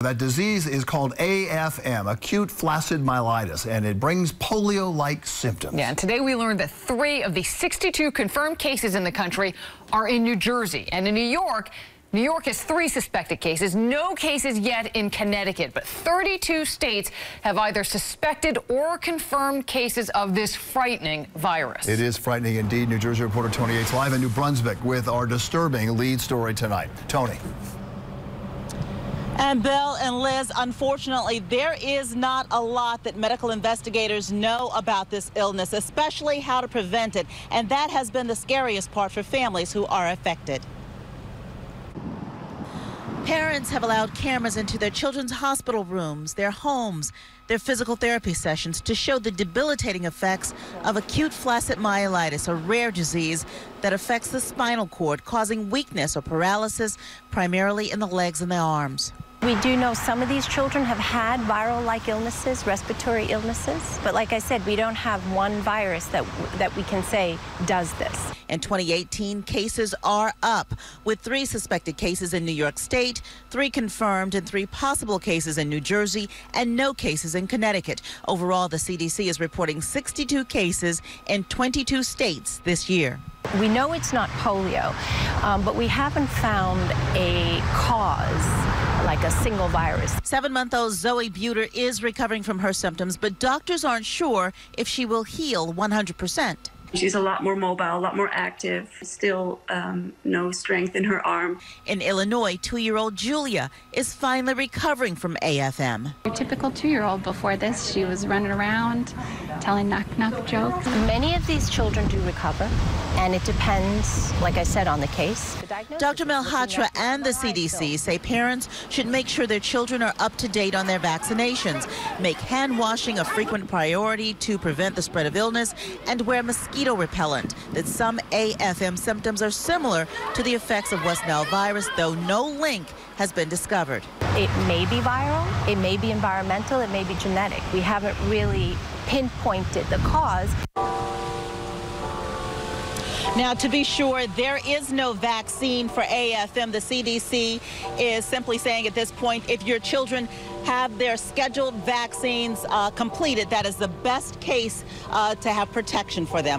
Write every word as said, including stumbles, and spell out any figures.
That disease is called A F M, acute flaccid myelitis, and it brings polio-like symptoms. Yeah, and today we learned that three of the sixty-two confirmed cases in the country are in New Jersey. And in New York, New York has three suspected cases, no cases yet in Connecticut. But thirty-two states have either suspected or confirmed cases of this frightening virus. It is frightening indeed. New Jersey reporter Toni Yates live in New Brunswick with our disturbing lead story tonight. Toni. And Bill and Liz, unfortunately, there is not a lot that medical investigators know about this illness, especially how to prevent it. And that has been the scariest part for families who are affected. Parents have allowed cameras into their children's hospital rooms, their homes, their physical therapy sessions to show the debilitating effects of acute flaccid myelitis, a rare disease that affects the spinal cord, causing weakness or paralysis, primarily in the legs and the arms. We do know some of these children have had viral-like illnesses, respiratory illnesses, but like I said, we don't have one virus that that we can say does this. In twenty eighteen, cases are up, with three suspected cases in New York State, three confirmed and three possible cases in New Jersey, and no cases in Connecticut. Overall, the C D C is reporting sixty-two cases in twenty-two states this year. We know it's not polio, um, but we haven't found a cause. Like a single virus. Seven-month-old Zoe Buter is recovering from her symptoms, but doctors aren't sure if she will heal one hundred percent. She's a lot more mobile, a lot more active, still um, no strength in her arm. In Illinois, two-year-old Julia is finally recovering from A F M. Your typical two-year-old before this, she was running around, telling knock-knock jokes. Many of these children do recover. And it depends, like I said, on the case. Doctor Melhatra and the C D C say parents should make sure their children are up to date on their vaccinations, make hand washing a frequent priority to prevent the spread of illness, and wear mosquito repellent. That some A F M symptoms are similar to the effects of West Nile virus, though no link has been discovered. It may be viral, it may be environmental, it may be genetic. We haven't really pinpointed the cause. Now, to be sure, there is no vaccine for A F M. The C D C is simply saying at this point, if your children have their scheduled vaccines uh, completed, that is the best case uh, to have protection for them.